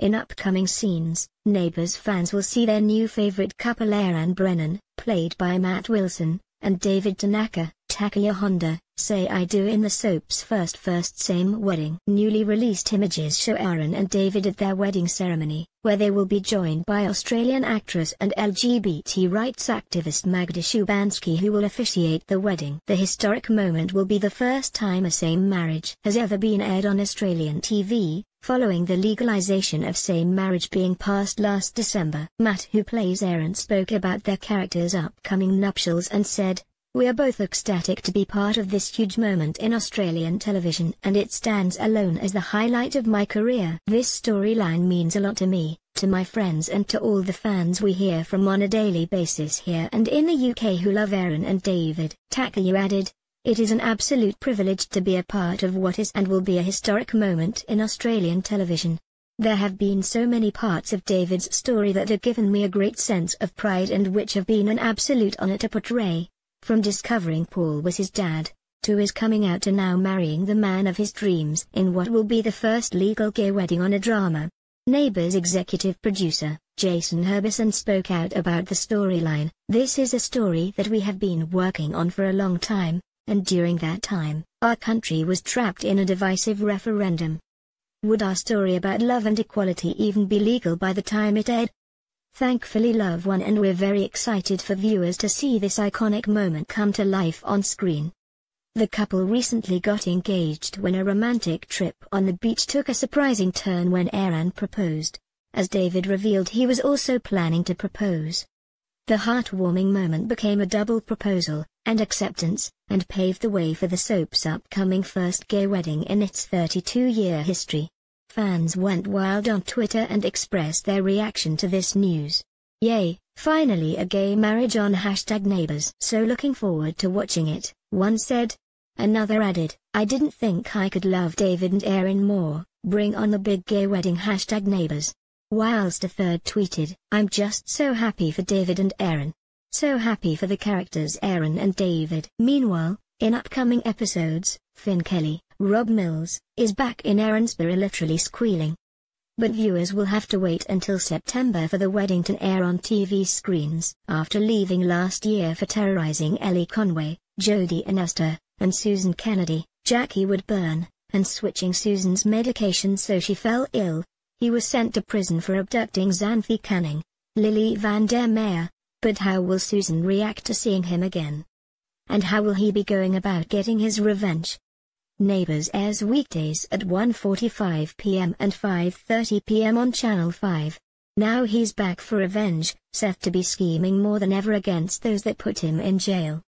In upcoming scenes, Neighbours fans will see their new favourite couple Aaron Brennan, played by Matt Wilson, and David Tanaka, Takaya Honda, say I do in the soap's first same wedding. Newly released images show Aaron and David at their wedding ceremony, where they will be joined by Australian actress and LGBT rights activist Magda Shubanski, who will officiate the wedding. The historic moment will be the first time a same marriage has ever been aired on Australian TV, following the legalisation of same marriage being passed last December. Matt, who plays Aaron, spoke about their characters' upcoming nuptials and said, "We are both ecstatic to be part of this huge moment in Australian television, and it stands alone as the highlight of my career. This storyline means a lot to me, to my friends and to all the fans we hear from on a daily basis here and in the UK who love Aaron and David." Takaya added, "It is an absolute privilege to be a part of what is and will be a historic moment in Australian television. There have been so many parts of David's story that have given me a great sense of pride and which have been an absolute honour to portray. From discovering Paul was his dad, to his coming out to now marrying the man of his dreams in what will be the first legal gay wedding on a drama." Neighbours executive producer, Jason Herbison, spoke out about the storyline. "This is a story that we have been working on for a long time, and during that time, our country was trapped in a divisive referendum. Would our story about love and equality even be legal by the time it aired? Thankfully love won, and we're very excited for viewers to see this iconic moment come to life on screen." The couple recently got engaged when a romantic trip on the beach took a surprising turn when Aaron proposed, as David revealed he was also planning to propose. The heartwarming moment became a double proposal and acceptance, and paved the way for the soap's upcoming first gay wedding in its 32-year history. Fans went wild on Twitter and expressed their reaction to this news. "Yay, finally a gay marriage on #Neighbours. So looking forward to watching it," one said. Another added, "I didn't think I could love David and Aaron more, bring on the big gay wedding #Neighbours. Whilst a third tweeted, "I'm just so happy for David and Aaron. So happy for the characters Aaron and David." Meanwhile, in upcoming episodes, Finn Kelly, Rob Mills, is back in Erinsborough literally squealing. But viewers will have to wait until September for the wedding to air on TV screens. After leaving last year for terrorising Ellie Conway, Jodie Anasta, and Susan Kennedy, Jackie Woodburne, and switching Susan's medication so she fell ill, he was sent to prison for abducting Xanthi Canning, Lily van der Meer. But how will Susan react to seeing him again? And how will he be going about getting his revenge? Neighbours airs weekdays at 1:45 p.m. and 5:30 p.m. on Channel 5. Now he's back for revenge, set to be scheming more than ever against those that put him in jail.